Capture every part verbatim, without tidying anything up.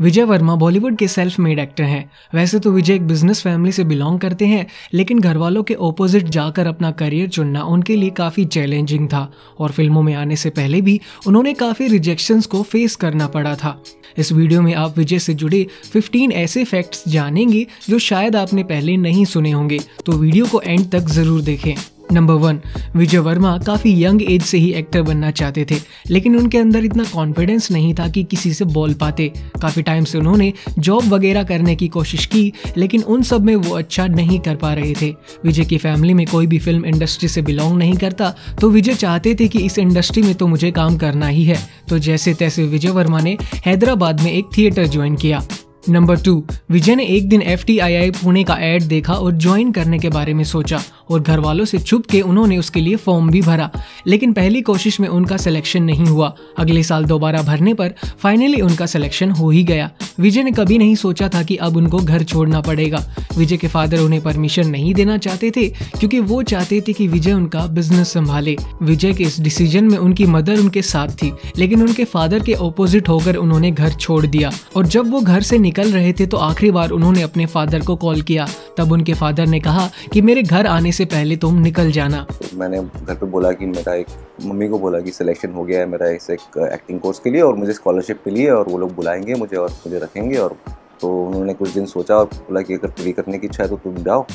विजय वर्मा बॉलीवुड के self made actor हैं। वैसे तो विजय एक बिजनेस फैमिली से बिलोंग करते हैं, लेकिन घर वालों के ओपोजिट जाकर अपना करियर चुनना उनके लिए काफ़ी चैलेंजिंग था और फिल्मों में आने से पहले भी उन्होंने काफ़ी रिजेक्शंस को फेस करना पड़ा था। इस वीडियो में आप विजय से जुड़े पंद्रह ऐसे फैक्ट्स जानेंगे जो शायद आपने पहले नहीं सुने होंगे, तो वीडियो को एंड तक ज़रूर देखें। नंबर वन, विजय वर्मा काफ़ी यंग एज से ही एक्टर बनना चाहते थे, लेकिन उनके अंदर इतना कॉन्फिडेंस नहीं था कि किसी से बोल पाते। काफ़ी टाइम से उन्होंने जॉब वगैरह करने की कोशिश की, लेकिन उन सब में वो अच्छा नहीं कर पा रहे थे। विजय की फैमिली में कोई भी फिल्म इंडस्ट्री से बिलोंग नहीं करता, तो विजय चाहते थे कि इस इंडस्ट्री में तो मुझे काम करना ही है। तो जैसे तैसे विजय वर्मा ने हैदराबाद में एक थिएटर ज्वाइन किया। नंबर टू, विजय ने एक दिन F T I I Pune का एड देखा और ज्वाइन करने के बारे में सोचा और घर वालों से छुप के उन्होंने उसके लिए फॉर्म भी भरा, लेकिन पहली कोशिश में उनका सिलेक्शन नहीं हुआ। अगले साल दोबारा भरने पर फाइनली उनका सिलेक्शन हो ही गया। विजय ने कभी नहीं सोचा था कि अब उनको घर छोड़ना पड़ेगा। विजय के फादर उन्हें परमिशन नहीं देना चाहते थे क्योंकि वो चाहते थे कि विजय उनका बिजनेस संभाले। विजय के इस डिसीजन में उनकी मदर उनके साथ थी, लेकिन उनके फादर के ऑपोजिट होकर उन्होंने घर छोड़ दिया। और जब वो घर से निकल रहे थे तो आखिरी बार उन्होंने अपने फादर को कॉल किया। तब उनके फादर ने कहा कि मेरे घर आने से पहले तुम निकल जाना। मैंने घर पे बोला कि मेरा एक मम्मी को बोला कि सिलेक्शन हो गया है मेरा इस एक एक्टिंग कोर्स के लिए और मुझे स्कॉलरशिप के लिए, और वो लोग बुलाएंगे मुझे और मुझे रखेंगे। और तो उन्होंने कुछ दिन सोचा और बोला कि अगर पूरी करने की इच्छा है तो तुम जाओ,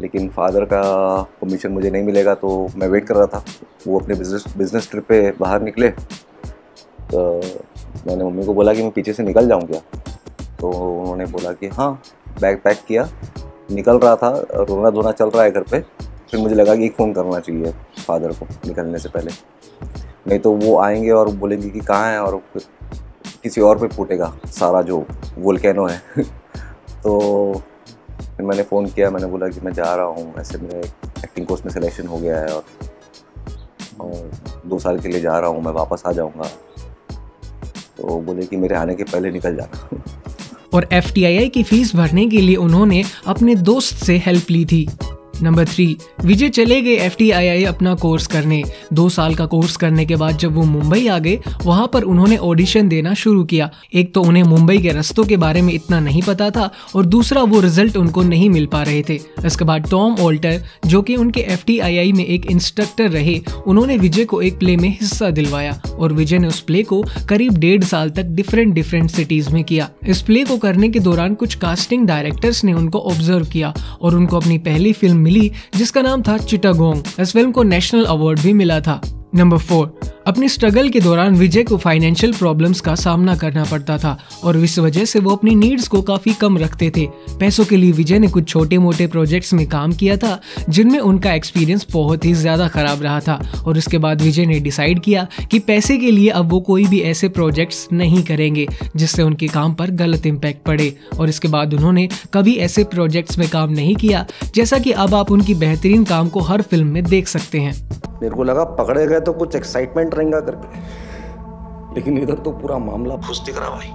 लेकिन फादर का परमिशन मुझे नहीं मिलेगा। तो मैं वेट कर रहा था, वो अपने बिजनेस बिजनेस ट्रिप पे बाहर निकले, तो मैंने मम्मी को बोला कि मैं पीछे से निकल जाऊँ क्या? तो उन्होंने बोला कि हाँ। बैग पैक किया, निकल रहा था, रोना धोना चल रहा है घर पे। फिर मुझे लगा कि फ़ोन करना चाहिए फादर को निकलने से पहले, नहीं तो वो आएंगे और बोलेंगे कि कहाँ है और फिर किसी और पे फूटेगा सारा जो वोल्केनो है। तो फिर मैंने फ़ोन किया, मैंने बोला कि मैं जा रहा हूँ, ऐसे मेरे एक्टिंग कोर्स में सिलेक्शन हो गया है और, और दो साल के लिए जा रहा हूँ, मैं वापस आ जाऊँगा। तो बोले कि मेरे आने के पहले निकल जाना। और एफ टी आई आई की फीस भरने के लिए उन्होंने अपने दोस्त से हेल्प ली थी। नंबर थ्री, विजय चले गए एफ टी आई आई अपना कोर्स करने। दो साल का कोर्स करने के बाद जब वो मुंबई आ गए, वहाँ पर उन्होंने ऑडिशन देना शुरू किया। एक तो उन्हें मुंबई के रस्तों के बारे में इतना नहीं पता था और दूसरा वो रिजल्ट उनको नहीं मिल पा रहे थे। इसके बाद टॉम ऑल्टर, जो कि उनके एफ टी आई आई में एक इंस्ट्रक्टर रहे, उन्होंने विजय को एक प्ले में हिस्सा दिलवाया और विजय ने उस प्ले को करीब डेढ़ साल तक डिफरेंट डिफरेंट सिटीज में किया। इस प्ले को करने के दौरान कुछ कास्टिंग डायरेक्टर्स ने उनको ऑब्जर्व किया और उनको अपनी पहली फिल्म मिली जिसका नाम था चिटागोंग। इस फिल्म को नेशनल अवार्ड भी मिला था। नंबर फोर, अपने स्ट्रगल के दौरान विजय को फाइनेंशियल प्रॉब्लम्स का सामना करना पड़ता था और इस वजह से वो अपनी नीड्स को काफ़ी कम रखते थे। पैसों के लिए विजय ने कुछ छोटे मोटे प्रोजेक्ट्स में काम किया था जिनमें उनका एक्सपीरियंस बहुत ही ज़्यादा ख़राब रहा था और इसके बाद विजय ने डिसाइड किया कि पैसे के लिए अब वो कोई भी ऐसे प्रोजेक्ट्स नहीं करेंगे जिससे उनके काम पर गलत इम्पैक्ट पड़े। और इसके बाद उन्होंने कभी ऐसे प्रोजेक्ट्स में काम नहीं किया, जैसा कि अब आप उनकी बेहतरीन काम को हर फिल्म में देख सकते हैं। मेरे को लगा पकड़े गए तो कुछ एक्साइटमेंट रहेगा करके, लेकिन इधर तो पूरा मामला फुस दिख रहा भाई।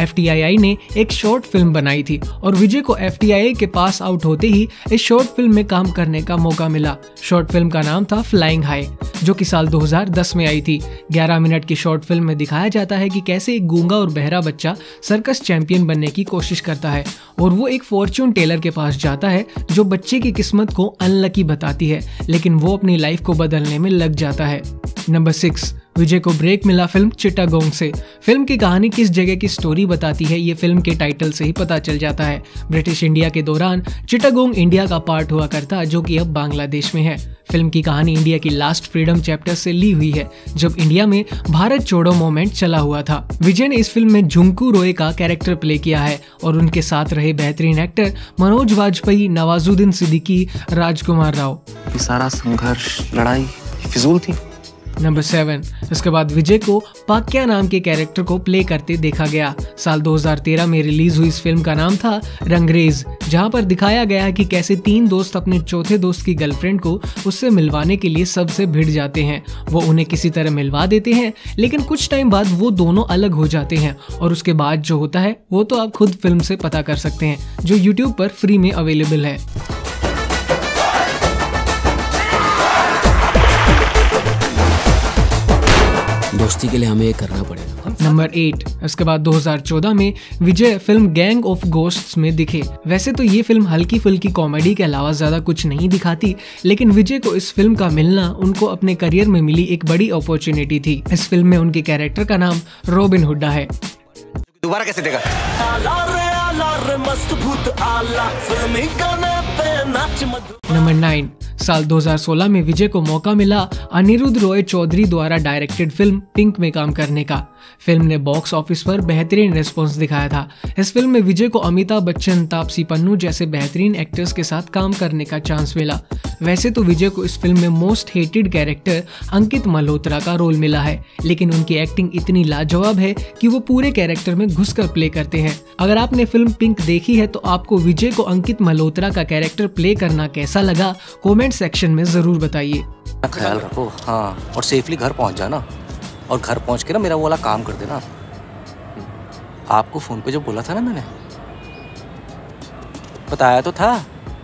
एफ टी आई आई ने एक शॉर्ट फिल्म बनाई थी और विजय को एफ टी आई आई के पास आउट होते ही इस शॉर्ट फिल्म में काम करने का मौका मिला। शॉर्ट फिल्म का नाम था फ्लाइंग हाई, जो कि साल दो हज़ार दस में आई थी। ग्यारह मिनट की शॉर्ट फिल्म में दिखाया जाता है कि कैसे एक गूंगा और बहरा बच्चा सर्कस चैंपियन बनने की कोशिश करता है और वो एक फॉर्च्यून टेलर के पास जाता है जो बच्चे की किस्मत को अनलकी बताती है, लेकिन वो अपनी लाइफ को बदलने में लग जाता है। नंबर सिक्स, विजय को ब्रेक मिला फिल्म चिटागोंग से। फिल्म की कहानी किस जगह की स्टोरी बताती है ये फिल्म के टाइटल से ही पता चल जाता है। ब्रिटिश इंडिया के दौरान चिटागोंग इंडिया का पार्ट हुआ करता, जो कि अब बांग्लादेश में है। फिल्म की कहानी इंडिया की लास्ट फ्रीडम चैप्टर से ली हुई है, जब इंडिया में भारत छोड़ो मूवमेंट चला हुआ था। विजय ने इस फिल्म में झुमकू रोय का कैरेक्टर प्ले किया है और उनके साथ रहे बेहतरीन एक्टर मनोज वाजपेयी, नवाजुद्दीन सिद्दीकी, राजकुमार राव। सारा संघर्ष लड़ाई फिजूल थी। नंबर सेवन, इसके बाद विजय को पाक्या नाम के कैरेक्टर को प्ले करते देखा गया। साल दो हज़ार तेरह में रिलीज हुई इस फिल्म का नाम था रंगरेज, जहां पर दिखाया गया है कि कैसे तीन दोस्त अपने चौथे दोस्त की गर्लफ्रेंड को उससे मिलवाने के लिए सबसे भिड़ जाते हैं। वो उन्हें किसी तरह मिलवा देते हैं, लेकिन कुछ टाइम बाद वो दोनों अलग हो जाते हैं और उसके बाद जो होता है वो तो आप खुद फिल्म से पता कर सकते हैं, जो यूट्यूब पर फ्री में अवेलेबल है। दोस्ती के लिए हमें ये करना पड़ेगा। Number eight. इसके बाद दो हज़ार चौदह में Vijay film gang of ghosts में दिखे। वैसे तो ये फिल्म हल्की फुल्की कॉमेडी के अलावा ज्यादा कुछ नहीं दिखाती, लेकिन विजय को इस फिल्म का मिलना उनको अपने करियर में मिली एक बड़ी अपॉर्चुनिटी थी। इस फिल्म में उनके कैरेक्टर का नाम रॉबिन हुड्डा है। दोबारा कैसे देगा? Number nine. साल दो हज़ार सोलह में विजय को मौका मिला अनिरुद्ध रॉय चौधरी द्वारा डायरेक्टेड फिल्म पिंक में काम करने का। फिल्म ने बॉक्स ऑफिस पर बेहतरीन रिस्पॉन्स दिखाया था। इस फिल्म में विजय को अमिताभ बच्चन, तापसी पन्नू जैसे बेहतरीन एक्टर्स के साथ काम करने का चांस मिला। वैसे तो विजय को इस फिल्म में most hated character Ankit Malhotra का रोल मिला है, लेकिन उनकी एक्टिंग इतनी लाजवाब है कि वो पूरे कैरेक्टर में घुसकर प्ले करते हैं। अगर आपने फिल्म पिंक देखी है तो आपको विजय को अंकित मल्होत्रा का कैरेक्टर प्ले करना कैसा लगा, कमेंट सेक्शन में जरूर बताइए। ख्याल रखो, हाँ, और सेफली घर पहुंच जाना, और घर पहुंच के ना मेरा वो वाला काम कर देना। आपको फोन पे जो बोला था ना, मैंने बताया तो था।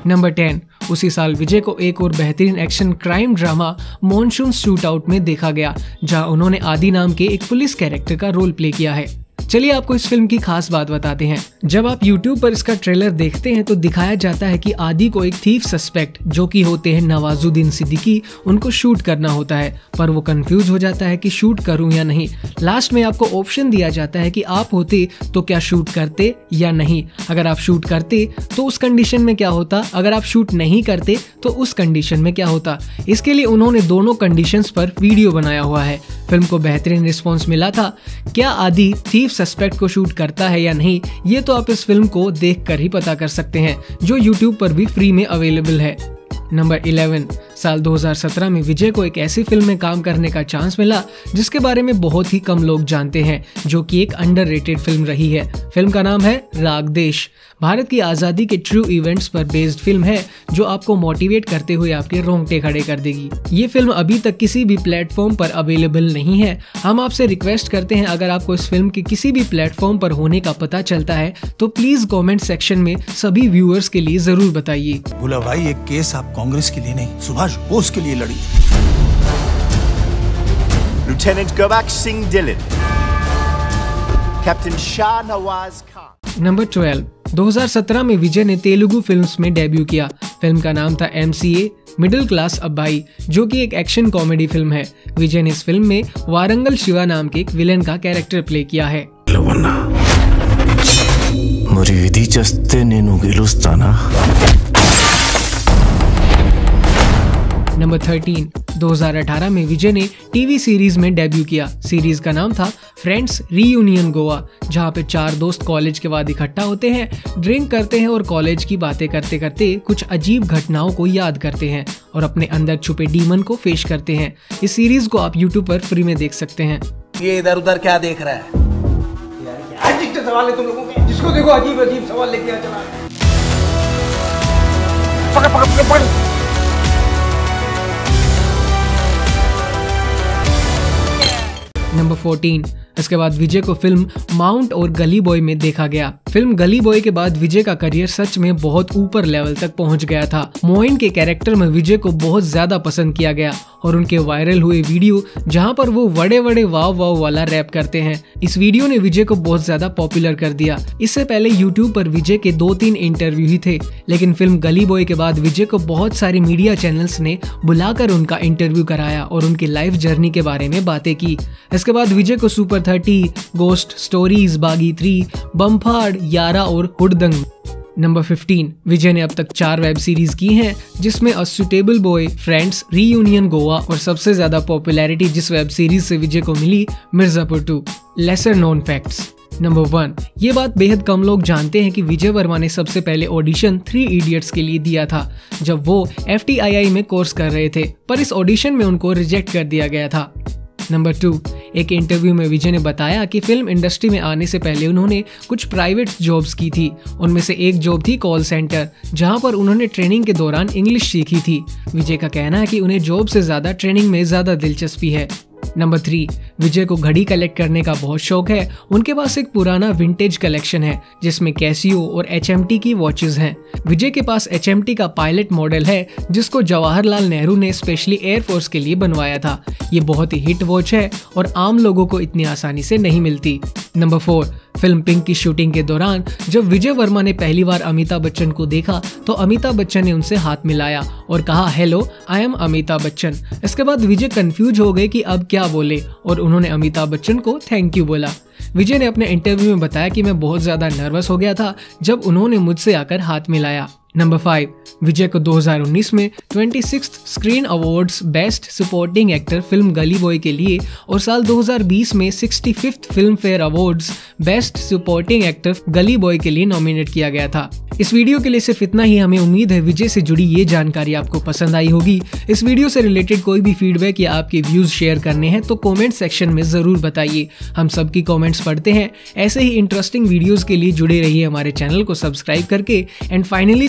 Number ten. उसी साल विजय को एक और बेहतरीन action crime drama monsoon shoot out में देखा गया, जहां उन्होंने आदि नाम के एक पुलिस कैरेक्टर का रोल प्ले किया है। चलिए आपको इस फिल्म की खास बात बताते हैं। जब आप YouTube पर इसका ट्रेलर देखते हैं तो दिखाया जाता है कि आदि को एक थीफ सस्पेक्ट, जो कि होते हैं नवाजुद्दीन सिद्दीकी, उनको शूट करना होता है, पर वो कंफ्यूज हो जाता है कि शूट करूं या नहीं। लास्ट में आपको ऑप्शन दिया जाता है कि आप होते तो क्या शूट करते या नहीं। अगर आप शूट करते तो उस कंडीशन में क्या होता, अगर आप शूट नहीं करते तो उस कंडीशन में क्या होता। इसके लिए उन्होंने दोनों कंडीशंस पर वीडियो बनाया हुआ है। फिल्म को बेहतरीन रिस्पॉन्स मिला था। क्या आदि थीफ सस्पेक्ट को शूट करता है या नहीं, ये तो आप इस फिल्म को देखकर ही पता कर सकते हैं, जो YouTube पर भी फ्री में अवेलेबल है। Number eleven. साल दो हज़ार सत्रह में विजय को एक ऐसी फिल्म में काम करने का चांस मिला जिसके बारे में बहुत ही कम लोग जानते हैं, जो कि एक अंडररेटेड फिल्म रही है। फिल्म का नाम है रागदेश। भारत की आज़ादी के ट्रू इवेंट्स पर बेस्ड फिल्म है, जो आपको मोटिवेट करते हुए आपके रोंगटे खड़े कर देगी। ये फिल्म अभी तक किसी भी प्लेटफॉर्म पर अवेलेबल नहीं है। हम आपसे रिक्वेस्ट करते हैं, अगर आपको इस फिल्म के किसी भी प्लेटफॉर्म पर होने का पता चलता है तो प्लीज कॉमेंट सेक्शन में सभी व्यूअर्स के लिए जरूर बताइए। भोला भाई, एक केस आप कांग्रेस के लिए नहीं, सुभाष बोस के लिए लड़ी। लेफ्टिनेंट गवाक Singh Delhi, captain Shah Nawaz Khan. Number twelve. दो हज़ार सत्रह में विजय ने तेलुगु फिल्म्स में डेब्यू किया। फिल्म का नाम था M C A middle class Abbayi, जो कि एक एक्शन कॉमेडी फिल्म है। विजय ने इस फिल्म में वारंगल शिवा नाम के एक विलेन का कैरेक्टर प्ले किया है। Number thirteen. दो हज़ार अठारह में विजय ने टीवी सीरीज में डेब्यू किया। सीरीज का नाम था फ्रेंड्स रीयूनियन गोवा, जहां पे चार दोस्त कॉलेज के बाद इकट्ठा होते हैं, ड्रिंक करते हैं और कॉलेज की बातें करते करते कुछ अजीब घटनाओं को याद करते हैं और अपने अंदर छुपे डीमन को पेश करते हैं। इस सीरीज को आप यूट्यूब पर फ्री में देख सकते हैं। ये इधर उधर क्या देख रहा है यार, क्या सवाल है तुम लोगों के, जिसको देखो अजीब अजीब सवाल लेके आ चला है। पकड़ पकड़ पकड़। Number fourteen. इसके बाद विजय को फिल्म माउंट और गली बॉय में देखा गया। फिल्म गली बॉय के बाद विजय का करियर सच में बहुत ऊपर लेवल तक पहुंच गया था। मोइन के कैरेक्टर में विजय को बहुत ज्यादा पसंद किया गया और उनके वायरल हुए वीडियो, जहां पर वो बड़े बड़े वाव वाव वाला रैप करते हैं, इस वीडियो ने विजय को बहुत ज्यादा पॉपुलर कर दिया। इससे पहले यूट्यूब पर विजय के दो तीन इंटरव्यू ही थे, लेकिन फिल्म गली बॉय के बाद विजय को बहुत सारे मीडिया चैनल्स ने बुलाकर उनका इंटरव्यू कराया और उनकी लाइफ जर्नी के बारे में बातें की। इसके बाद विजय को super thirty, ghost stories, Baaghi three, Bamfaad, Yaara और हुडदंग। Number fifteen. विजय ने अब तक चार वेब सीरीज की हैं, जिसमें a suitable boy, friends reunion Goa और सबसे ज्यादा पॉपुलैरिटी जिस वेब सीरीज से विजय को मिली, Mirzapur two. Lesser known facts. Number one. ये बात बेहद कम लोग जानते हैं कि विजय वर्मा ने सबसे पहले ऑडिशन थ्री इडियट्स के लिए दिया था, जब वो एफ टी आई आई में कोर्स कर रहे थे, पर इस ऑडिशन में उनको रिजेक्ट कर दिया गया था। Number two. एक इंटरव्यू में विजय ने बताया कि फिल्म इंडस्ट्री में आने से पहले उन्होंने कुछ प्राइवेट जॉब्स की थी। उनमें से एक जॉब थी कॉल सेंटर, जहां पर उन्होंने ट्रेनिंग के दौरान इंग्लिश सीखी थी। विजय का कहना है कि उन्हें जॉब से ज़्यादा ट्रेनिंग में ज़्यादा दिलचस्पी है। नंबर थ्री, विजय को घड़ी कलेक्ट करने का बहुत शौक है। उनके पास एक पुराना विंटेज कलेक्शन है जिसमें कैसीओ और एच एम टी की वॉचेस हैं। विजय के पास एच एम टी का पायलट मॉडल है जिसको जवाहरलाल नेहरू ने स्पेशली एयरफोर्स के लिए बनवाया था। ये बहुत ही हिट वॉच है और आम लोगों को इतनी आसानी से नहीं मिलती। नंबर फोर, फिल्म पिंक की शूटिंग के दौरान जब विजय वर्मा ने पहली बार अमिताभ बच्चन को देखा तो अमिताभ बच्चन ने उनसे हाथ मिलाया और कहा, hello I am Amitabh Bachchan. इसके बाद विजय कंफ्यूज हो गए कि अब क्या बोले और उन्होंने अमिताभ बच्चन को थैंक यू बोला। विजय ने अपने इंटरव्यू में बताया कि मैं बहुत ज्यादा नर्वस हो गया था जब उन्होंने मुझसे आकर हाथ मिलाया। नंबर फाइव, विजय को दो हज़ार उन्नीस में twenty sixth screen awards best supporting actor film Gully boy के लिए और साल दो हज़ार बीस में sixty fifth Filmfare awards best supporting actor Gully boy के लिए नॉमिनेट किया गया था। इस वीडियो के लिए सिर्फ इतना ही। हमें उम्मीद है विजय से जुड़ी ये जानकारी आपको पसंद आई होगी। इस वीडियो से रिलेटेड कोई भी फीडबैक या आपके व्यूज शेयर करने हैं तो कमेंट सेक्शन में ज़रूर बताइए। हम सबकी कमेंट्स पढ़ते हैं। ऐसे ही इंटरेस्टिंग वीडियोस के लिए जुड़े रहिए हमारे चैनल को सब्सक्राइब करके। And finally,